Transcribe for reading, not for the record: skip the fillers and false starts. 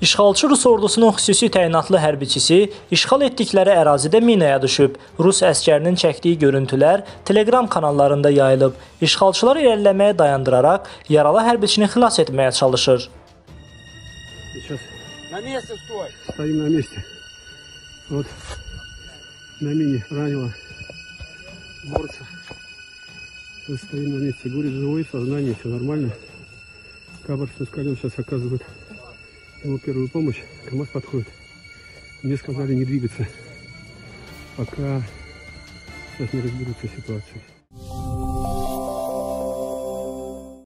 İşğalçı Rus ordusunun xüsusi təyinatlı hərbiçisi işğal etdikləri ərazidə minaya düşüb. Rus əskərinin çəkdiyi görüntülər Telegram kanallarında yayılıb. İşğalçılar irəliləməyə dayandıraraq yaralı hərbiçini xilas etməyə çalışır. Ему первую помощь, КамАЗ подходит. Мне сказали не двигаться, пока сейчас не разберутся ситуации.